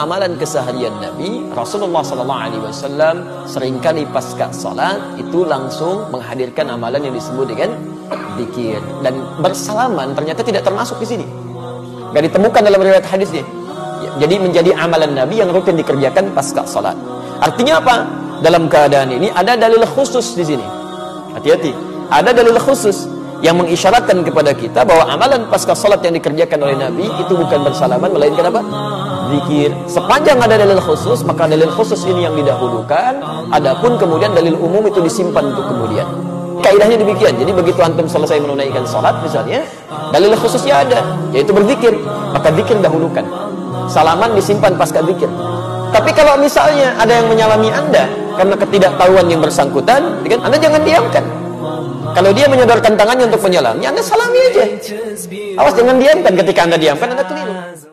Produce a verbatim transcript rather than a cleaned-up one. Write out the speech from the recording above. amalan keseharian Nabi, Rasulullah shallallahu alaihi wasallam seringkali pasca salat itu langsung menghadirkan amalan yang disebut dengan zikir. Dan bersalaman ternyata tidak termasuk di sini, gak ditemukan dalam riwayat hadis nih. Jadi menjadi amalan Nabi yang rutin dikerjakan pasca salat. Artinya apa? Dalam keadaan ini ada dalil khusus di sini. Hati-hati, ada dalil khusus yang mengisyaratkan kepada kita bahwa amalan pasca salat yang dikerjakan oleh Nabi itu bukan bersalaman, melainkan apa? Zikir. Sepanjang ada dalil khusus, maka dalil khusus ini yang didahulukan. Adapun kemudian dalil umum itu disimpan untuk kemudian. Kaidahnya demikian. Jadi begitu antum selesai menunaikan salat misalnya, dalil khususnya ada, yaitu berzikir. Maka zikir dahulukan. Salaman disimpan pasca zikir. Tapi kalau misalnya ada yang menyalami Anda karena ketidaktahuan yang bersangkutan, Anda jangan diamkan. Kalau dia menyodorkan tangannya untuk menyalamnya, Anda salami aja. Awas, jangan diamkan. Ketika Anda diamkan, Anda keliru.